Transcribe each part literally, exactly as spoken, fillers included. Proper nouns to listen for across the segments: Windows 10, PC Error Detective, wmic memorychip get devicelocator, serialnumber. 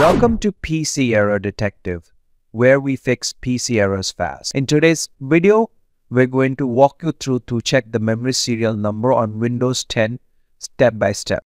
Welcome to P C Error Detective, where we fix P C errors fast. In today's video, we're going to walk you through to check the memory serial number on Windows ten step by step.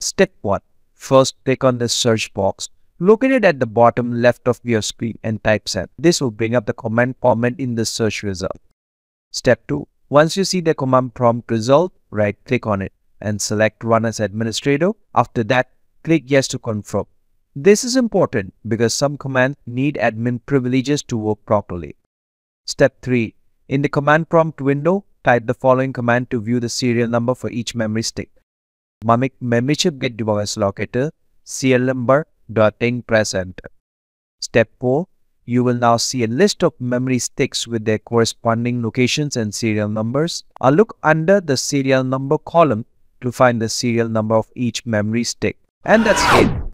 Step one. First, click on the search box located at the bottom left of your screen and type set. This will bring up the command prompt in the search result. Step two. Once you see the command prompt result, right click on it and select Run as Administrator. After that, click Yes to confirm. This is important because some commands need admin privileges to work properly. Step three. In the command prompt window, type the following command to view the serial number for each memory stick. wmic memorychip get devicelocator, serialnumber, dotting, press enter. Step four. You will now see a list of memory sticks with their corresponding locations and serial numbers. I'll look under the serial number column to find the serial number of each memory stick. And that's it.